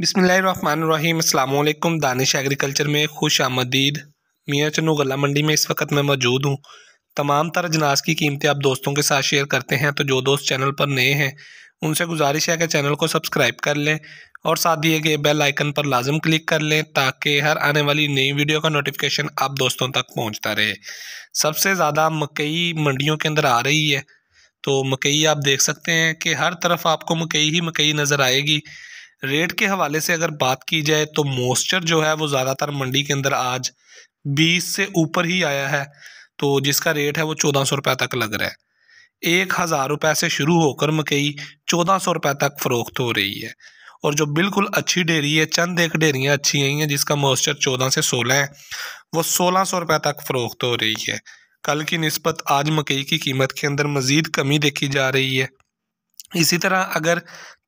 बिस्मिल्लाहिर्रहमानिर्रहीम, अस्सलामुअलैकुम। दानिश एग्रीकल्चर में खुश आमदीद। मियाँ चन्नू गला मंडी में इस वक्त मैं मौजूद हूँ। तमाम तरह अनाज की कीमतें आप दोस्तों के साथ शेयर करते हैं, तो जो दोस्त चैनल पर नए हैं उनसे गुजारिश है कि चैनल को सब्सक्राइब कर लें और साथ दिए गए बेल आइकन पर लाजम क्लिक कर लें ताकि हर आने वाली नई वीडियो का नोटिफिकेशन आप दोस्तों तक पहुंचता रहे। सबसे ज़्यादा मकई मंडियों के अंदर आ रही है, तो मकई आप देख सकते हैं कि हर तरफ आपको मकई ही मकई नज़र आएगी। रेट के हवाले से अगर बात की जाए तो मॉइस्चर जो है वो ज़्यादातर मंडी के अंदर आज 20 से ऊपर ही आया है, तो जिसका रेट है वो 1400 रुपये तक लग रहा है। 1000 रुपये से शुरू होकर मकई 1400 रुपये तक फ़रोख्त हो रही है। और जो बिल्कुल अच्छी डेयरी है, चंद एक डेयरियाँ अच्छी आई हैं जिसका मॉइस्चर 14 से 16 है, वो 1600 रुपये तक फ़रोख्त हो रही है। कल की निस्बत आज मकई की कीमत के अंदर मज़ीद कमी देखी जा रही है। इसी तरह अगर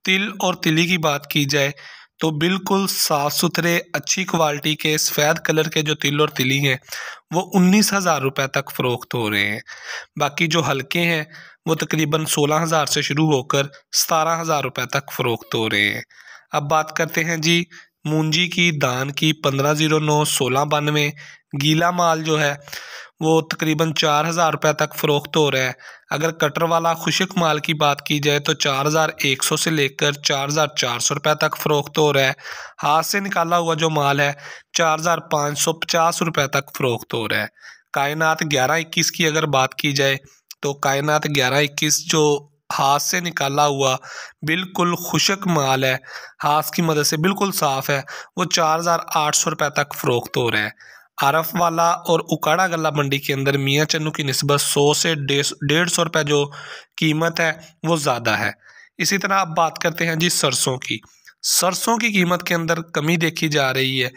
तिल और तिली की बात की जाए तो बिल्कुल साफ़ सुथरे अच्छी क्वालिटी के सफ़ेद कलर के जो तिल और तिली हैं वो 19,000 रुपये तक फ़रोख्त हो रहे हैं। बाकी जो हल्के हैं वो तकरीबन 16,000 से शुरू होकर 17,000 रुपये तक फ़रोख्त हो रहे हैं। अब बात करते हैं जी मूंजी की, दान की 1509, 1692। गीला माल जो है वो तकरीबन 4000 रुपये तक फ़रोख्त हो रहा है। अगर कटर वाला खुशक माल की बात की जाए तो 4100 से लेकर 4400 रुपये तक फ़रोख्त हो रहा है। हाथ से निकाला हुआ जो माल है 4550 रुपये तक फ़रोख्त हो रहा है। कायनात 11-21 की अगर बात की जाए तो कायनात 11-21 जो हाथ से निकाला हुआ बिल्कुल खुशक माल है, हाथ की मदद से बिल्कुल साफ़ है, वो 4800 रुपये तक फ़रोख्त हो रहा है। आरफ वाला और उकाड़ा गला मंडी के अंदर मियाँ चन्नू की निस्बत 100 से 150 रुपये जो कीमत है वो ज़्यादा है। इसी तरह आप बात करते हैं जी सरसों की। सरसों की कीमत के अंदर कमी देखी जा रही है।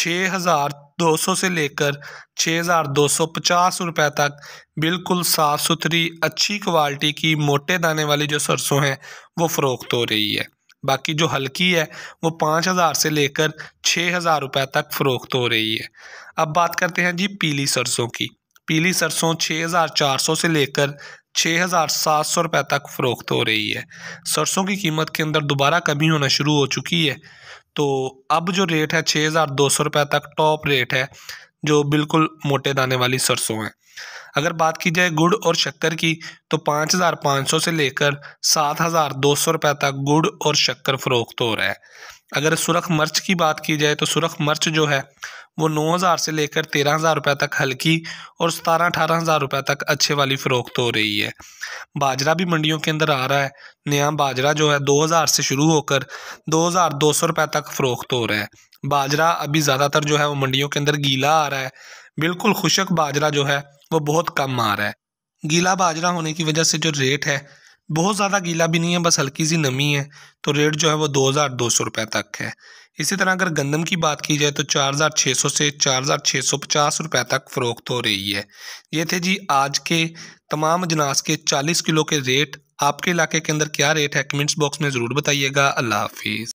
6200 से लेकर 6250 रुपये तक बिल्कुल साफ़ सुथरी अच्छी क्वालिटी की मोटे दाने वाली जो सरसों हैं वो फ़रोख्त हो रही है। बाकी जो हल्की है वो 5000 से लेकर 6000 रुपये तक फ़रोख्त हो रही है। अब बात करते हैं जी पीली सरसों की। पीली सरसों 6400 से लेकर 6700 रुपये तक फ़रोख्त हो रही है। सरसों की कीमत के अंदर दोबारा कमी होना शुरू हो चुकी है, तो अब जो रेट है 6200 रुपये तक टॉप रेट है जो बिल्कुल मोटे दाने वाली सरसों है। अगर बात की जाए गुड़ और शक्कर की तो 5500 से लेकर 7200 रुपये तक गुड़ और शक्कर फ़रोख्त हो रहा है। अगर सुरख मिर्च की बात की जाए तो सुरख मिर्च जो है वो 9000 से लेकर 13000 रुपये तक हल्की और 17-18,000 रुपये तक अच्छे वाली फ़रोख्त हो रही है। बाजरा भी मंडियों के अंदर आ रहा है। नया बाजरा जो है 2000 से शुरू होकर 2200 रुपये तक फ़रोख्त हो रहा है। बाजरा अभी ज़्यादातर जो है वो मंडियों के अंदर गीला आ रहा है। बिल्कुल खुशक बाजरा जो है वो बहुत कम आ रहा है। गीला बाजरा होने की वजह से जो रेट है, बहुत ज़्यादा गीला भी नहीं है, बस हल्की सी नमी है, तो रेट जो है वो 2200 रुपये तक है। इसी तरह अगर गंदम की बात की जाए तो 4600 से 4650 रुपये तक फ़रोख्त हो रही है। ये थे जी आज के तमाम अजनास के 40 किलो के रेट। आपके इलाके के अंदर क्या रेट है, कमेंट्स बॉक्स में ज़रूर बताइएगा। अल्लाह हाफिज़।